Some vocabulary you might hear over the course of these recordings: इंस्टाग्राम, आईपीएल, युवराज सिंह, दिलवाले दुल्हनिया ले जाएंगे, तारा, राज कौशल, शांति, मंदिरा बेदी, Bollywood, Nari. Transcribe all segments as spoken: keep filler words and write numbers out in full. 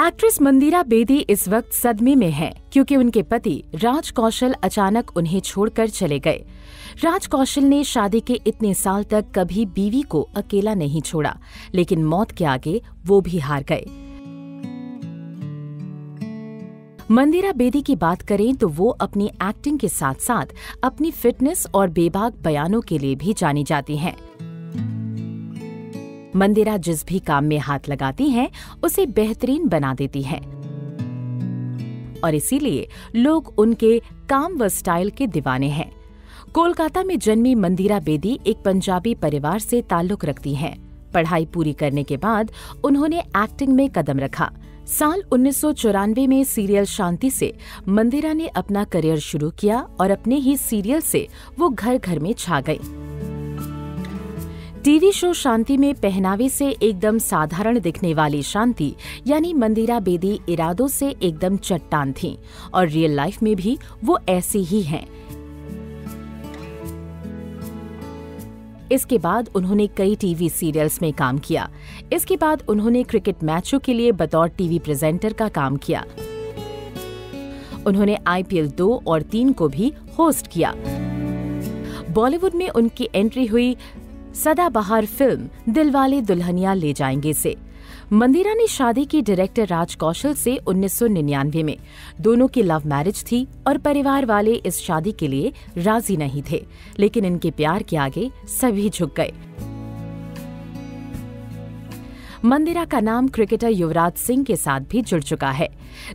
Actress मंदिरा बेदी इस वक्त सदमे में हैं क्योंकि उनके पति राज कौशल अचानक उन्हें छोड़कर चले गए। राज कौशल ने शादी के इतने साल तक कभी बीवी को अकेला नहीं छोड़ा, लेकिन मौत के आगे वो भी हार गए। मंदिरा बेदी की बात करें तो वो अपनी एक्टिंग के साथ साथ अपनी फिटनेस और बेबाक बयानों के लिए भी जानी जाती हैं। मंदिरा जिस भी काम में हाथ लगाती हैं, उसे बेहतरीन बना देती हैं और इसीलिए लोग उनके काम व स्टाइल के दीवाने हैं। कोलकाता में जन्मी मंदिरा बेदी एक पंजाबी परिवार से ताल्लुक रखती हैं। पढ़ाई पूरी करने के बाद उन्होंने एक्टिंग में कदम रखा। साल उन्नीस सौ चौरानवे में सीरियल शांति से मंदिरा ने अपना करियर शुरू किया और अपने ही सीरियल से वो घर घर में छा गयी। टीवी शो शांति में पहनावे से एकदम साधारण दिखने वाली शांति यानी मंदिरा बेदी इरादों से एकदम चट्टान थीं और रियल लाइफ में भी वो ऐसी ही हैं। इसके बाद उन्होंने कई टीवी सीरियल्स में काम किया। इसके बाद उन्होंने क्रिकेट मैचों के लिए बतौर टीवी प्रेजेंटर का काम किया। उन्होंने आईपीएल दो और तीन को भी होस्ट किया। बॉलीवुड में उनकी एंट्री हुई सदाबहार फिल्म दिलवाले दुल्हनिया ले जाएंगे से। मंदिरा ने शादी की डायरेक्टर राज कौशल से उन्नीस सौ निन्यानवे में। दोनों की लव मैरिज थी और परिवार वाले इस शादी के लिए राजी नहीं थे, लेकिन इनके प्यार के आगे सभी झुक गए। मंदिरा का नाम क्रिकेटर युवराज सिंह के साथ भी जुड़ चुका है।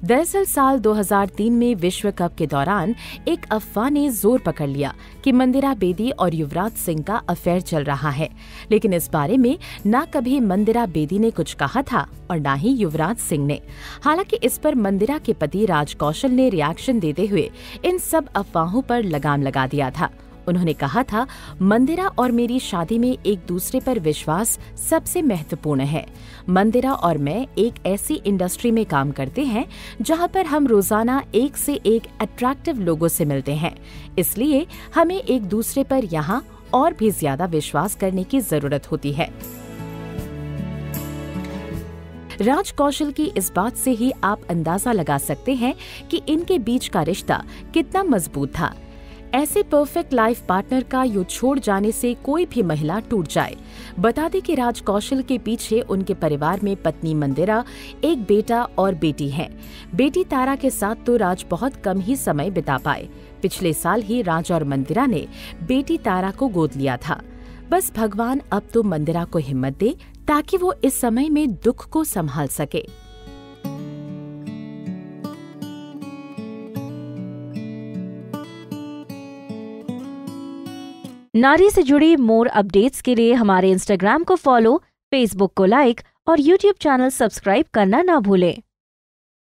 दरअसल साल दो हज़ार तीन में विश्व कप के दौरान एक अफवाह ने जोर पकड़ लिया कि मंदिरा बेदी और युवराज सिंह का अफेयर चल रहा है, लेकिन इस बारे में ना कभी मंदिरा बेदी ने कुछ कहा था और ना ही युवराज सिंह ने। हालांकि इस पर मंदिरा के पति राज कौशल ने रिएक्शन देते हुए इन सब अफवाहों पर लगाम लगा दिया था। उन्होंने कहा था, मंदिरा और मेरी शादी में एक दूसरे पर विश्वास सबसे महत्वपूर्ण है। मंदिरा और मैं एक ऐसी इंडस्ट्री में काम करते हैं जहां पर हम रोजाना एक से एक अट्रैक्टिव लोगों से मिलते हैं, इसलिए हमें एक दूसरे पर यहां और भी ज्यादा विश्वास करने की जरूरत होती है। राज कौशल की इस बात से ही आप अंदाजा लगा सकते हैं कि इनके बीच का रिश्ता कितना मजबूत था। ऐसे परफेक्ट लाइफ पार्टनर का यूं छोड़ जाने से कोई भी महिला टूट जाए। बता दें कि राज कौशल के पीछे उनके परिवार में पत्नी मंदिरा, एक बेटा और बेटी हैं। बेटी तारा के साथ तो राज बहुत कम ही समय बिता पाए। पिछले साल ही राज और मंदिरा ने बेटी तारा को गोद लिया था। बस भगवान अब तो मंदिरा को हिम्मत दे ताकि वो इस समय में दुख को संभाल सके। नारी से जुड़ी मोर अपडेट्स के लिए हमारे इंस्टाग्राम को फॉलो, फेसबुक को लाइक और यूट्यूब चैनल सब्सक्राइब करना ना भूलें।